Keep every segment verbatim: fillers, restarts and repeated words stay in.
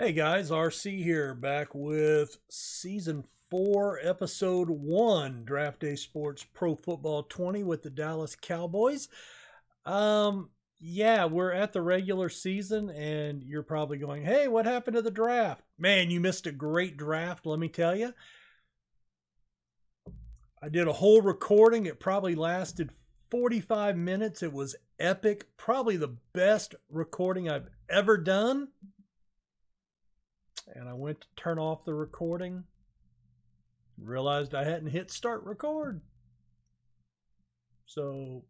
Hey guys, R C here, back with Season four, Episode one, Draft Day Sports Pro Football twenty with the Dallas Cowboys. Um, yeah, we're at the regular season, and you're probably going, hey, what happened to the draft? Man, you missed a great draft, let me tell you. I did a whole recording. It probably lasted forty-five minutes. It was epic. Probably the best recording I've ever done. And I went to turn off the recording, realized I hadn't hit start record. So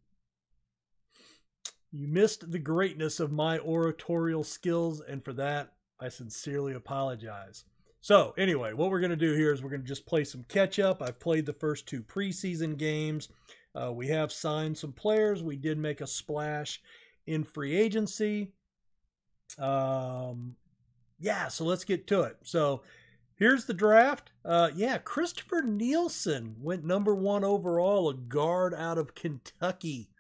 you missed the greatness of my oratorial skills, and for that, I sincerely apologize. So anyway, what we're going to do here is we're going to just play some catch-up. I've played the first two preseason games. Uh, we have signed some players. We did make a splash in free agency. Um... Yeah, so let's get to it. So here's the draft. Uh, yeah, Christopher Nielsen went number one overall, a guard out of Kentucky,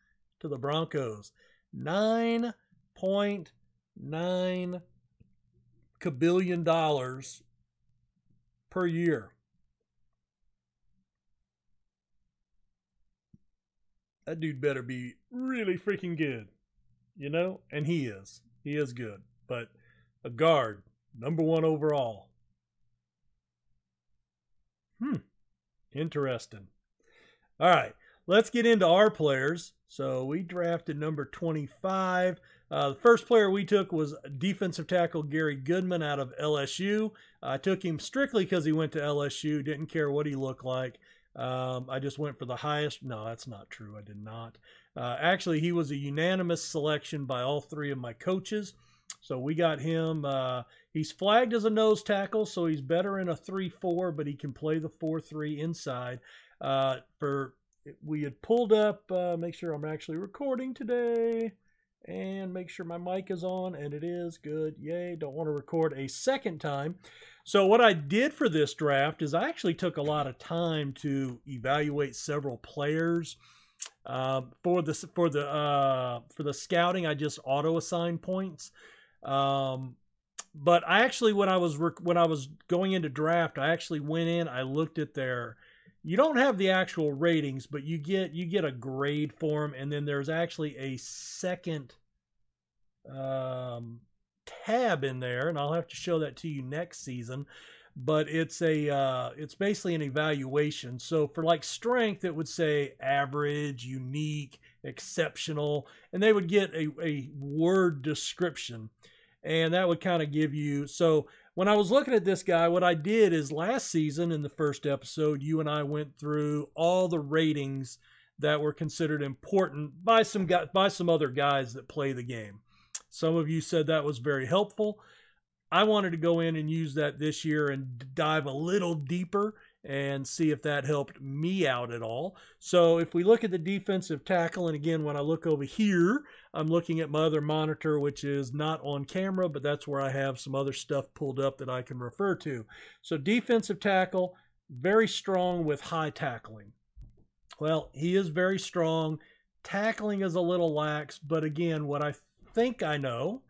to the Broncos. nine point nine billion dollars per year. That dude better be really freaking good, you know? And he is. He is good. But a guard. Number one overall. Hmm. Interesting. All right. Let's get into our players. So we drafted number twenty-five. Uh, the first player we took was defensive tackle Gary Goodman out of L S U. I took him strictly because he went to L S U. Didn't care what he looked like. Um, I just went for the highest. No, that's not true. I did not. Uh, actually, he was a unanimous selection by all three of my coaches. So we got him. Uh, he's flagged as a nose tackle, so he's better in a three four, but he can play the four three inside. Uh, for we had pulled up, uh, make sure I'm actually recording today, and make sure my mic is on, and it is good. Yay, don't want to record a second time. So what I did for this draft is I actually took a lot of time to evaluate several players. Uh, for the, for, the, uh, for the scouting, I just auto-assign points. Um, but I actually, when I was when I was going into draft, I actually went in. I looked at their. You don't have the actual ratings, but you get you get a grade for them, and then there's actually a second um, tab in there, and I'll have to show that to you next season. But it's a uh, it's basically an evaluation. So for like strength, it would say average, unique, exceptional, and they would get a, a word description, and that would kind of give you. So when I was looking at this guy, what I did is last season in the first episode, you and I went through all the ratings that were considered important by some guy, by some other guys that play the game. Some of you said that was very helpful. I wanted to go in and use that this year and dive a little deeper and see if that helped me out at all. So if we look at the defensive tackle, and again, when I look over here, I'm looking at my other monitor, which is not on camera, but that's where I have some other stuff pulled up that I can refer to. So defensive tackle, very strong with high tackling. Well, he is very strong. Tackling is a little lax, but again, what I think I know,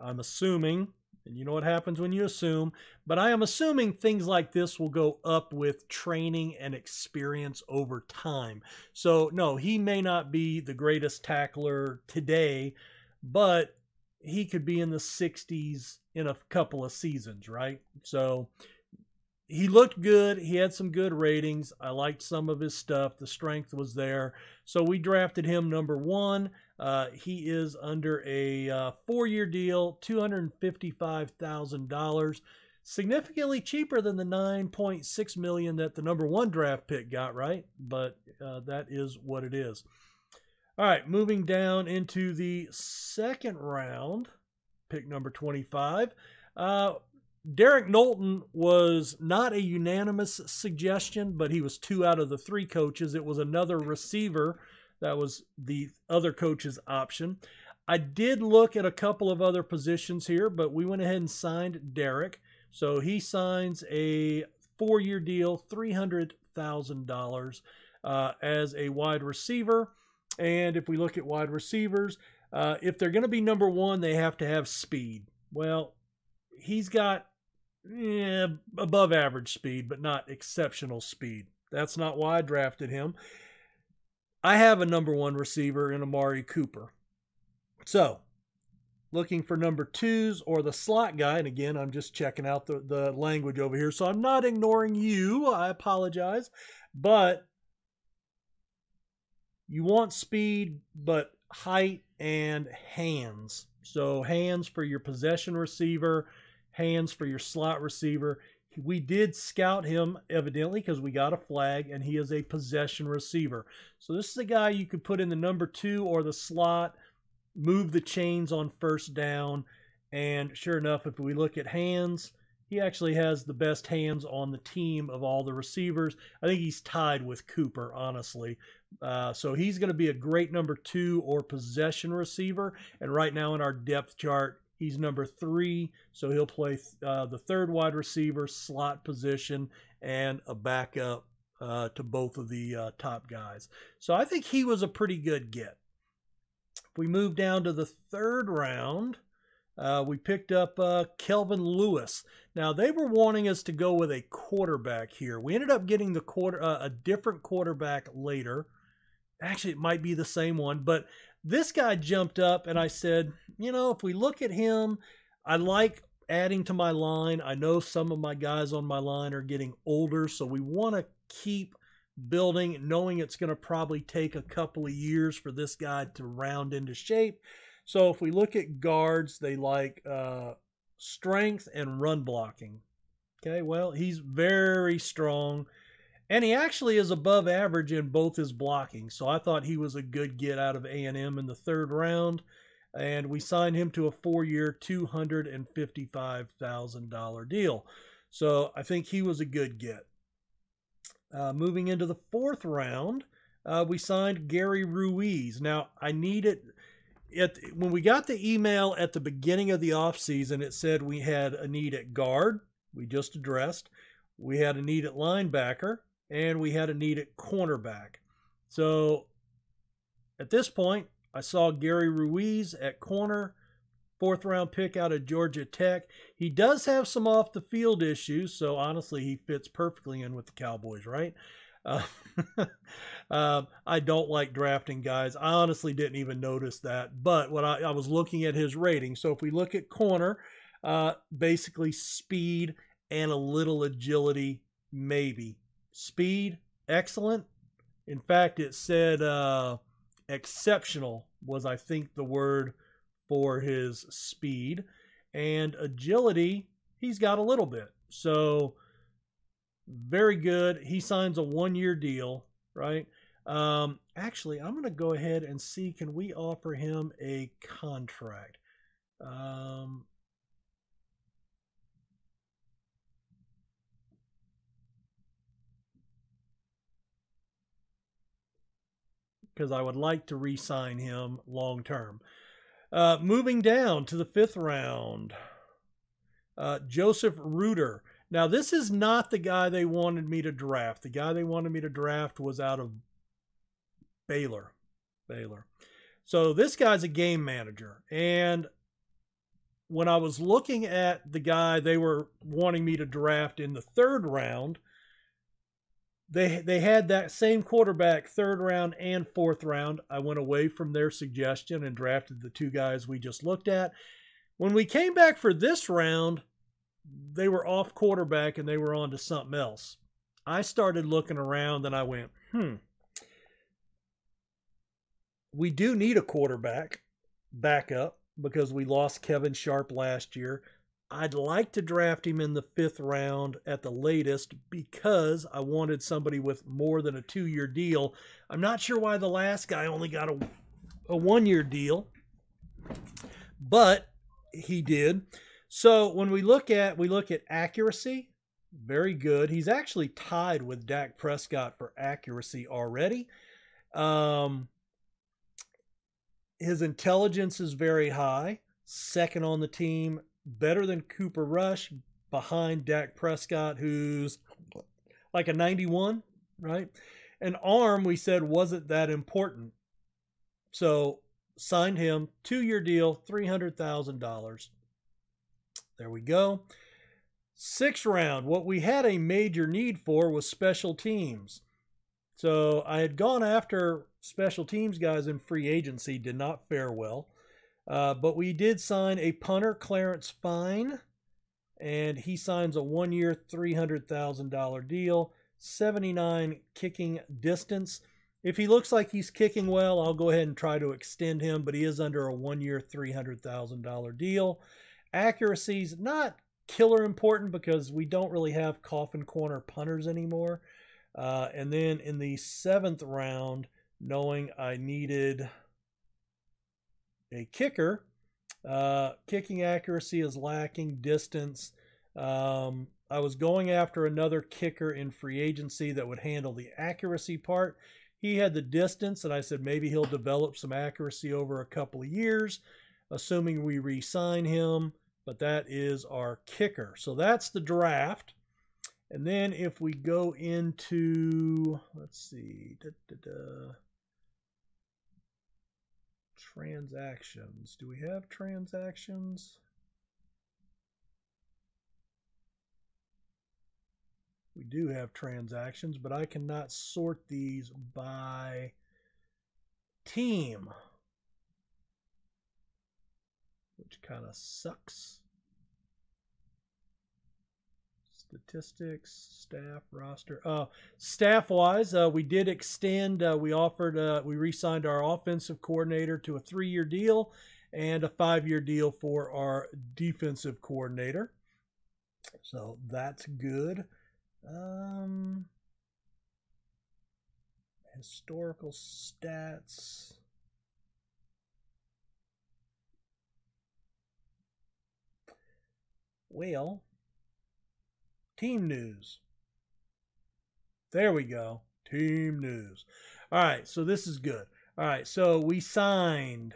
I'm assuming, and you know what happens when you assume, but I am assuming things like this will go up with training and experience over time. So, no, he may not be the greatest tackler today, but he could be in the sixties in a couple of seasons, right? So, he looked good. He had some good ratings. I liked some of his stuff. The strength was there. So, we drafted him number one. Uh, he is under a uh, four-year deal, two hundred fifty-five thousand dollars, significantly cheaper than the nine point six million dollars that the number one draft pick got, right? But uh, that is what it is. All right, moving down into the second round, pick number twenty-five. Uh, Derek Knowlton was not a unanimous suggestion, but he was two out of the three coaches. It was another receiver. That was the other coach's option. I did look at a couple of other positions here, but we went ahead and signed Derek. So he signs a four-year deal, three hundred thousand dollars uh, as a wide receiver. And if we look at wide receivers, uh, if they're going to be number one, they have to have speed. Well, he's got eh, above average speed, but not exceptional speed. That's not why I drafted him. I have a number one receiver in Amari Cooper. So, looking for number twos or the slot guy. And again, I'm just checking out the, the language over here. So I'm not ignoring you. I apologize. But you want speed, but height and hands. So hands for your possession receiver, hands for your slot receiver. We did scout him, evidently, because we got a flag, and he is a possession receiver. So this is a guy you could put in the number two or the slot, move the chains on first down, and sure enough, if we look at hands, he actually has the best hands on the team of all the receivers. I think he's tied with Cooper, honestly. Uh, so he's going to be a great number two or possession receiver, and right now in our depth chart, he's number three, so he'll play uh, the third wide receiver, slot position, and a backup uh, to both of the uh, top guys. So I think he was a pretty good get. If we move down to the third round, uh, we picked up uh, Kelvin Lewis. Now, they were wanting us to go with a quarterback here. We ended up getting the quarter uh, a different quarterback later. Actually, it might be the same one, but this guy jumped up, and I said, you know, if we look at him, I like adding to my line. I know some of my guys on my line are getting older, so we want to keep building, knowing it's going to probably take a couple of years for this guy to round into shape. So if we look at guards, they like uh, strength and run blocking. Okay, well, he's very strong. And he actually is above average in both his blocking. So I thought he was a good get out of A and M in the third round. And we signed him to a four-year, two hundred fifty-five thousand dollar deal. So I think he was a good get. Uh, moving into the fourth round, uh, we signed Gary Ruiz. Now, I needed... At, when we got the email at the beginning of the offseason, it said we had a need at guard. We just addressed. We had a need at linebacker. And we had a need at cornerback. So at this point, I saw Gary Ruiz at corner, fourth round pick out of Georgia Tech. He does have some off the field issues, so honestly, he fits perfectly in with the Cowboys, right? Uh, uh, I don't like drafting guys. I honestly didn't even notice that, but what I, I was looking at his rating. So if we look at corner, uh, basically speed and a little agility, maybe. Speed, excellent. In fact, it said uh, exceptional was, I think, the word for his speed. And agility, he's got a little bit. So, very good. He signs a one-year deal, right? Um, actually, I'm going to go ahead and see, can we offer him a contract? Um... because I would like to re-sign him long-term. Uh, moving down to the fifth round, uh, Joseph Reuter. Now, this is not the guy they wanted me to draft. The guy they wanted me to draft was out of Baylor. Baylor. So this guy's a game manager. And when I was looking at the guy they were wanting me to draft in the third round, They, they had that same quarterback third round and fourth round. I went away from their suggestion and drafted the two guys we just looked at. When we came back for this round, they were off quarterback and they were on to something else. I started looking around and I went, hmm, we do need a quarterback backup because we lost Kevin Sharp last year. I'd like to draft him in the fifth round at the latest because I wanted somebody with more than a two-year deal. I'm not sure why the last guy only got a, a one-year deal, but he did. So when we look at, we look at accuracy, very good. He's actually tied with Dak Prescott for accuracy already. Um, his intelligence is very high, second on the team. Better than Cooper Rush, behind Dak Prescott, who's like a ninety-one, right? An arm, we said, wasn't that important. So signed him, two-year deal, three hundred thousand dollars. There we go. Sixth round, what we had a major need for was special teams. So I had gone after special teams guys in free agency, did not fare well. Uh, but we did sign a punter, Clarence Fine, and he signs a one-year three hundred thousand dollar deal, seventy-nine kicking distance. If he looks like he's kicking well, I'll go ahead and try to extend him, but he is under a one-year three hundred thousand dollar deal. Accuracy's not killer important because we don't really have coffin corner punters anymore. Uh, and then in the seventh round, knowing I needed a kicker, uh, kicking accuracy is lacking, distance. Um, I was going after another kicker in free agency that would handle the accuracy part. He had the distance, and I said maybe he'll develop some accuracy over a couple of years, assuming we re-sign him, but that is our kicker. So that's the draft. And then if we go into, let's see, da, da, da, transactions. Do we have transactions? We do have transactions, but I cannot sort these by team, which kind of sucks. Statistics, staff, roster. Uh, staff-wise, uh, we did extend. Uh, we offered. Uh, we re-signed our offensive coordinator to a three-year deal and a five-year deal for our defensive coordinator. So that's good. Um, historical stats. Well. Team news. There we go. Team news. All right, so this is good. All right, so we signed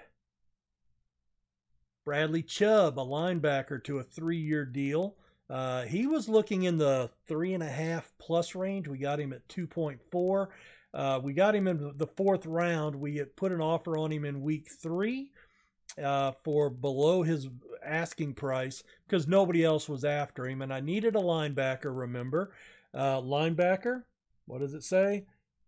Bradley Chubb, a linebacker, to a three-year deal. Uh, he was looking in the three and a half plus range. We got him at two point four. Uh, we got him in the fourth round. We had put an offer on him in week three uh, for below his asking price because nobody else was after him, and I needed a linebacker. Remember, uh, linebacker. What does it say?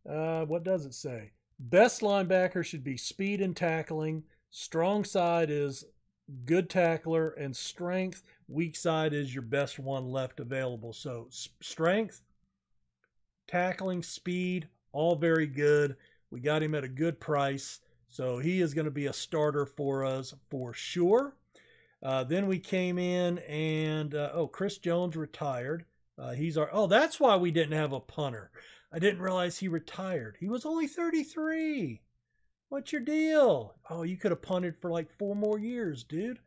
Uh, what does it say? Best linebacker should be speed and tackling. Strong side is good tackler and strength. Weak side is your best one left available. So strength, tackling, speed, all very good. We got him at a good price, so he is going to be a starter for us for sure. Uh, then we came in and, uh, oh, Chris Jones retired. Uh, he's our, oh, that's why we didn't have a punter. I didn't realize he retired. He was only thirty-three. What's your deal? Oh, you could have punted for like four more years, dude.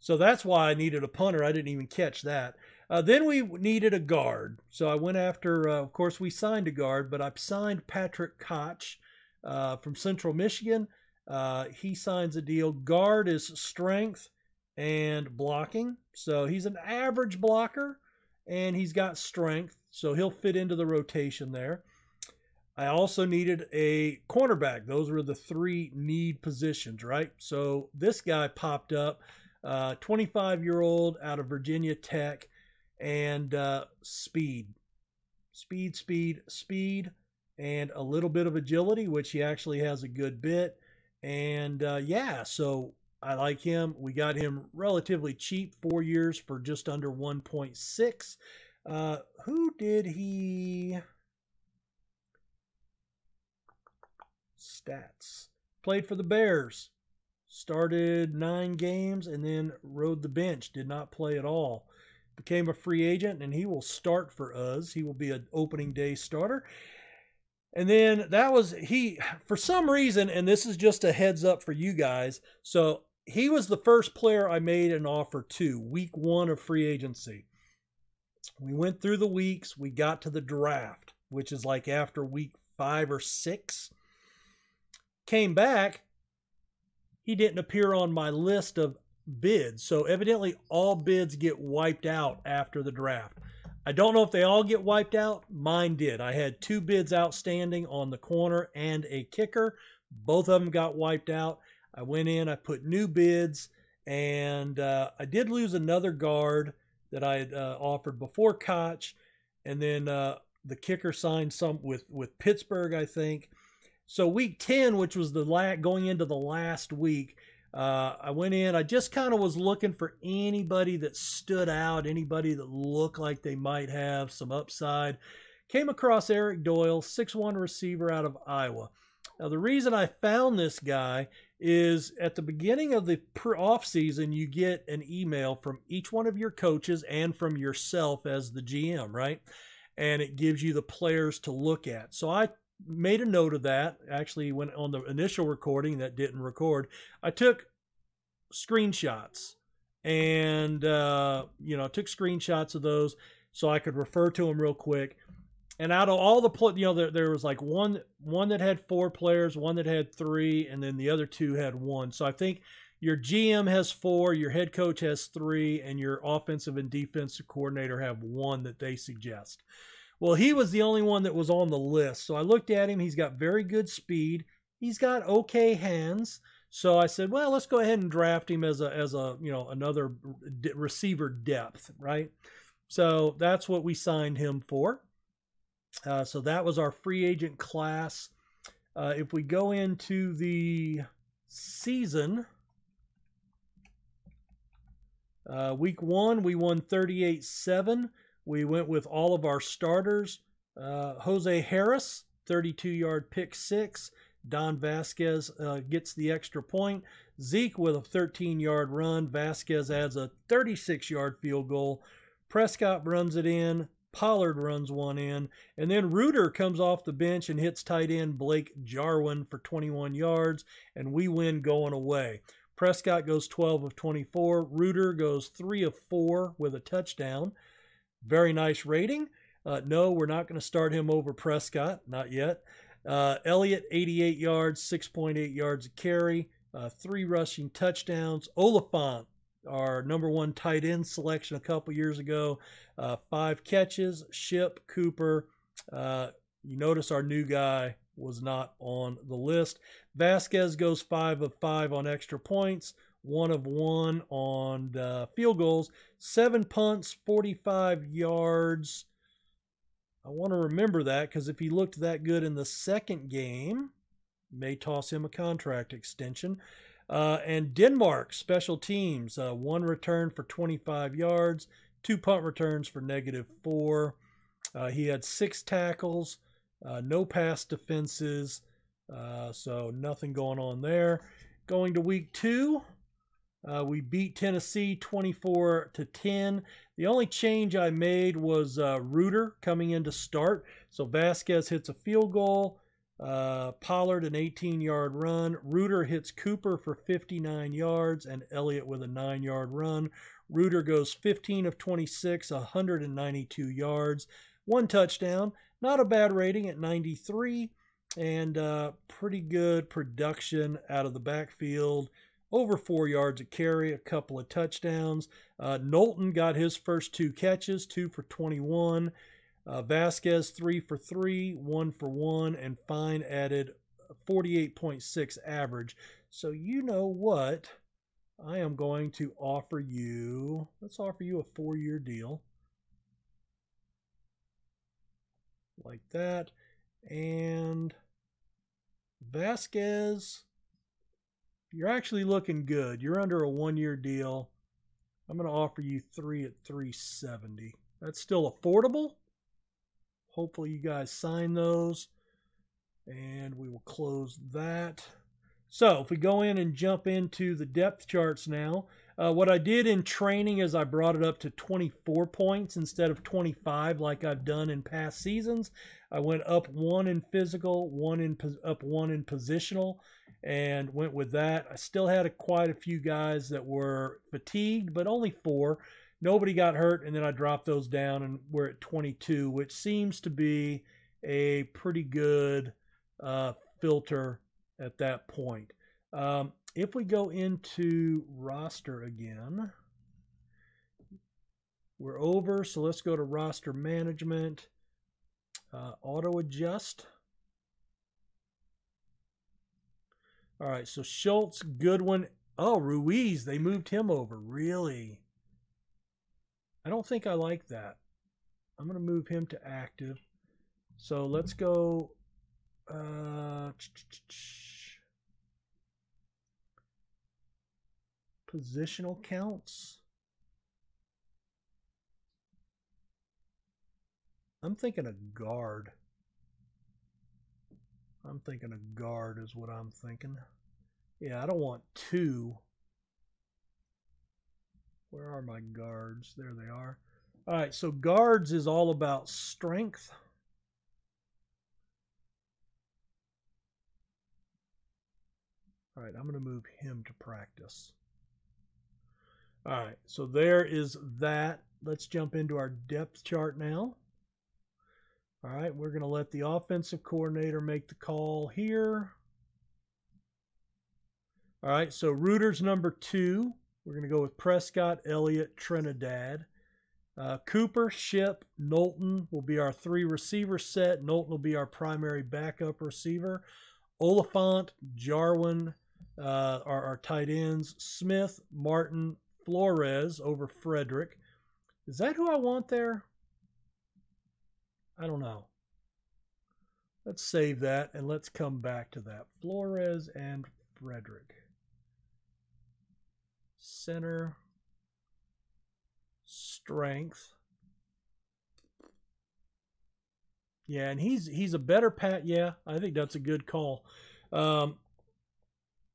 So that's why I needed a punter. I didn't even catch that. Uh, then we needed a guard. So I went after, uh, of course, we signed a guard, but I signed Patrick Koch uh, from Central Michigan. Uh, he signs a deal. Guard is strength and blocking, so he's an average blocker, and he's got strength, so he'll fit into the rotation there. I also needed a cornerback. Those were the three need positions, right? So this guy popped up, uh, twenty-five-year-old out of Virginia Tech, and uh, speed, speed, speed, speed, and a little bit of agility, which he actually has a good bit, and uh, yeah, so I like him. We got him relatively cheap, four years for just under one point six. Uh, who did he? Stats. Played for the Bears. Started nine games and then rode the bench. Did not play at all. Became a free agent, and he will start for us. He will be an opening day starter. And then that was he, for some reason, and this is just a heads up for you guys. So he was the first player I made an offer to, week one of free agency. We went through the weeks. We got to the draft, which is like after week five or six. Came back. He didn't appear on my list of bids. So evidently all bids get wiped out after the draft. I don't know if they all get wiped out. Mine did. I had two bids outstanding on the corner and a kicker. Both of them got wiped out. I went in, I put new bids, And uh, I did lose another guard that I had uh, offered before Koch. And then uh, the kicker signed some with, with Pittsburgh, I think. So week ten, which was the la- going into the last week, uh, I went in. I just kind of was looking for anybody that stood out, anybody that looked like they might have some upside. Came across Eric Doyle, six one receiver out of Iowa. Now, the reason I found this guy is at the beginning of the offseason, you get an email from each one of your coaches and from yourself as the G M, right? And it gives you the players to look at. So I made a note of that. Actually, when on the initial recording that didn't record, I took screenshots and, uh, you know, I took screenshots of those so I could refer to them real quick. And out of all the, pl- you know, there, there was like one one that had four players, one that had three, and then the other two had one. So I think your G M has four, your head coach has three, and your offensive and defensive coordinator have one that they suggest. Well, he was the only one that was on the list. So I looked at him. He's got very good speed. He's got okay hands. So I said, well, let's go ahead and draft him as a, as a you know, another d- receiver depth, right? So that's what we signed him for. Uh, so that was our free agent class. Uh, if we go into the season, uh, week one, we won thirty-eight seven. We went with all of our starters. Uh, Jose Harris, thirty-two-yard pick six. Don Vasquez uh, gets the extra point. Zeke with a thirteen-yard run. Vasquez adds a thirty-six-yard field goal. Prescott runs it in. Pollard runs one in, and then Reuter comes off the bench and hits tight end Blake Jarwin for twenty-one yards, and we win going away. Prescott goes twelve of twenty-four. Reuter goes three of four with a touchdown. Very nice rating. Uh, no, we're not going to start him over Prescott, not yet. Uh, Elliott, eighty-eight yards, six point eight yards a carry, uh, three rushing touchdowns. Oliphant, our number one tight end selection a couple years ago, uh, five catches. Ship, Cooper. Uh, you notice our new guy was not on the list. Vasquez goes five of five on extra points, one of one on uh, field goals, seven punts, forty-five yards. I want to remember that because if he looked that good in the second game, may toss him a contract extension. Uh, and Denmark, special teams, uh, one return for twenty-five yards, two punt returns for negative four. Uh, he had six tackles, uh, no pass defenses, uh, so nothing going on there. Going to week two, uh, we beat Tennessee twenty-four to ten. The only change I made was uh, Reuter coming in to start. So Vasquez hits a field goal. Uh, Pollard, an eighteen-yard run. Reuter hits Cooper for fifty-nine yards, and Elliott with a nine-yard run. Reuter goes fifteen of twenty-six, one hundred ninety-two yards, one touchdown. Not a bad rating at ninety-three, and uh, pretty good production out of the backfield. Over four yards a carry, a couple of touchdowns. Uh, Knowlton got his first two catches, two for twenty-one. Uh, Vasquez, three for three, one for one, and Fine added forty-eight point six average. So you know what? I am going to offer you, let's offer you a four-year deal. Like that. And Vasquez, you're actually looking good. You're under a one-year deal. I'm going to offer you three at three seventy. That's still affordable. Hopefully you guys sign those, and we will close that. So if we go in and jump into the depth charts now, uh, what I did in training is I brought it up to twenty-four points instead of twenty-five like I've done in past seasons. I went up one in physical, one in up one in positional, and went with that. I still had a, quite a few guys that were fatigued, but only four. Nobody got hurt, and then I dropped those down, and we're at twenty-two, which seems to be a pretty good uh, filter at that point. Um, if we go into roster again, we're over, so let's go to roster management, uh, auto-adjust. All right, so Schultz, Goodwin, Oh, Ruiz. They moved him over. Really? I don't think I like that. I'm going to move him to active. So let's go. Uh, positional counts. I'm thinking a guard. I'm thinking a guard is what I'm thinking. Yeah, I don't want two. Where are my guards? There they are. All right, so guards is all about strength. All right, I'm going to move him to practice. All right, so there is that. Let's jump into our depth chart now. All right, we're going to let the offensive coordinator make the call here. All right, so Reuter's number two. We're going to go with Prescott, Elliott, Trinidad. Uh, Cooper, Shipp, Knowlton will be our three receiver set. Knowlton will be our primary backup receiver. Oliphant, Jarwin uh, are our tight ends. Smith, Martin, Flores over Frederick. Is that who I want there? I don't know. Let's save that and let's come back to that. Flores and Frederick. Center. Strength. Yeah, and he's he's a better pat. Yeah, I think that's a good call. Um,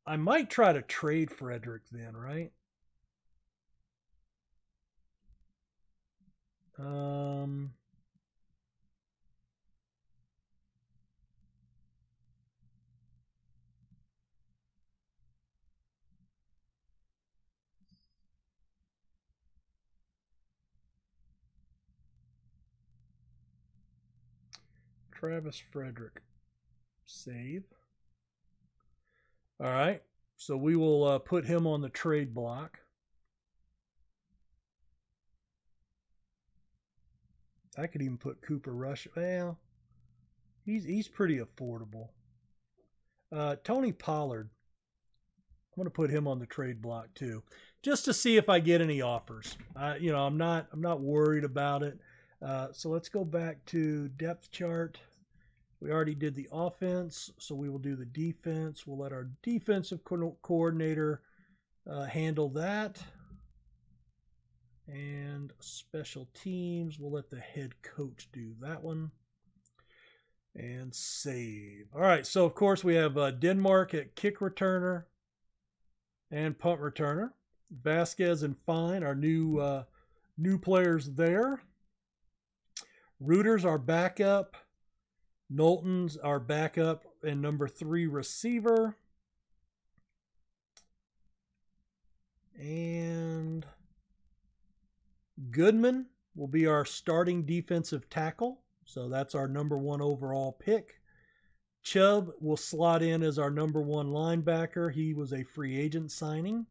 I might try to trade Frederick then, right? Um... Travis Frederick. Save. All right. So we will uh, put him on the trade block. I could even put Cooper Rush. Well, he's, he's pretty affordable. Uh, Tony Pollard. I'm going to put him on the trade block too, just to see if I get any offers. Uh, you know, I'm not, I'm not worried about it. Uh, so let's go back to depth chart. We already did the offense, so we will do the defense. We'll let our defensive co coordinator uh, handle that. And special teams, we'll let the head coach do that one. And save. All right, so of course we have uh, Denmark at kick returner and punt returner. Vasquez and Fine, our new, uh, new players there. Reuter's our backup. Knowlton's our backup and number three receiver. And Goodman will be our starting defensive tackle. So that's our number one overall pick. Chubb will slot in as our number one linebacker. He was a free agent signing.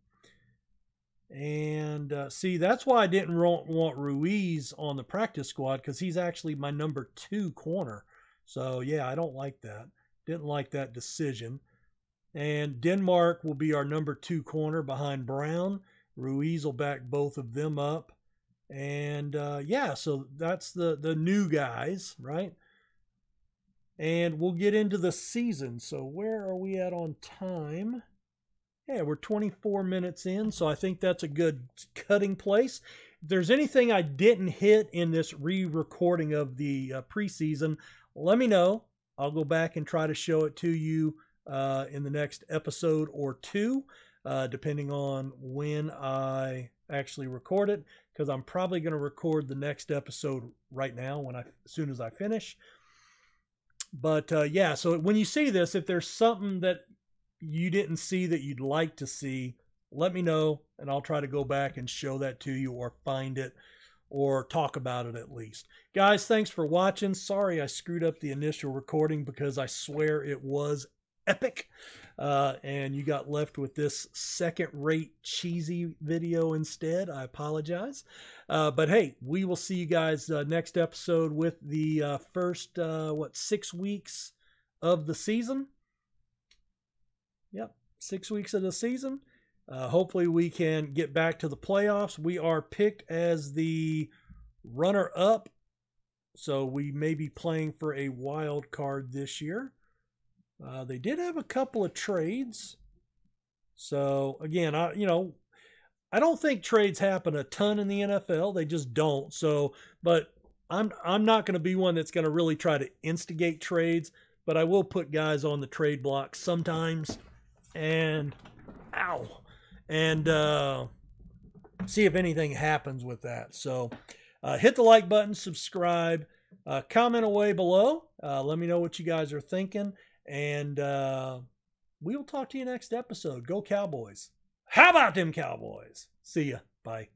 And uh, see, that's why I didn't want Ruiz on the practice squad, because he's actually my number two corner. So, yeah, I don't like that. Didn't like that decision. And Denmark will be our number two corner behind Brown. Ruiz will back both of them up. And, uh, yeah, so that's the, the new guys, right? And we'll get into the season. So where are we at on time? Yeah, we're twenty-four minutes in, so I think that's a good cutting place. If there's anything I didn't hit in this re-recording of the uh, preseason, let me know. I'll go back and try to show it to you uh, in the next episode or two, uh, depending on when I actually record it, because I'm probably going to record the next episode right now when I, as soon as I finish. But, uh, yeah, so when you see this, if there's something that you didn't see that you'd like to see, let me know, and I'll try to go back and show that to you or find it or talk about it at least. Guys, thanks for watching. Sorry I screwed up the initial recording because I swear it was epic, uh, and you got left with this second-rate cheesy video instead. I apologize. Uh, but, hey, we will see you guys uh, next episode with the uh, first, uh, what, six weeks of the season. Yep, six weeks of the season. Uh, hopefully we can get back to the playoffs. We are picked as the runner-up, so we may be playing for a wild card this year. Uh, they did have a couple of trades. So, again, I you know, I don't think trades happen a ton in the N F L. They just don't. So, but I'm I'm not going to be one that's going to really try to instigate trades, but I will put guys on the trade block sometimes and ow. And uh, see if anything happens with that. So, uh, hit the like button, subscribe, uh, comment away below. Uh, let me know what you guys are thinking. And uh, we will talk to you next episode. Go Cowboys. How about them Cowboys? See ya. Bye.